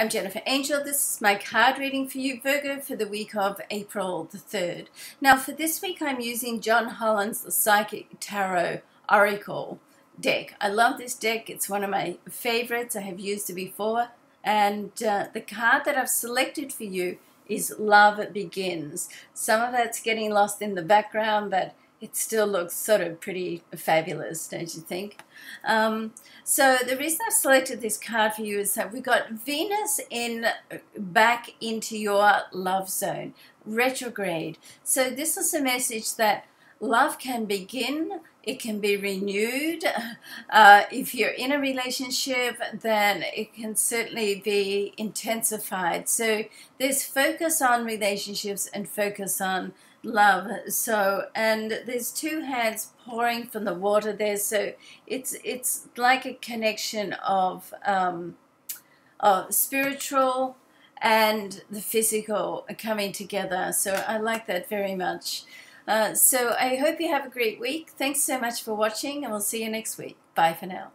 I'm Jennifer Angel. This is my card reading for you, Virgo, for the week of April the 3rd. Now, for this week, I'm using John Holland's Psychic Tarot Oracle Deck. I love this deck. It's one of my favorites. I have used it before. And the card that I've selected for you is Love Begins. Some of that's getting lost in the background, but it still looks sort of pretty fabulous, don't you think? So the reason I've selected this card for you is that we got Venus back into your love zone, retrograde. So this is a message that love can begin, it can be renewed. If you're in a relationship, then it can certainly be intensified. So there's focus on relationships and focus on love. So, and there's two hands pouring from the water there, so it's like a connection of spiritual and the physical coming together. So I like that very much. So I hope you have a great week. Thanks so much for watching, and we'll see you next week. Bye for now.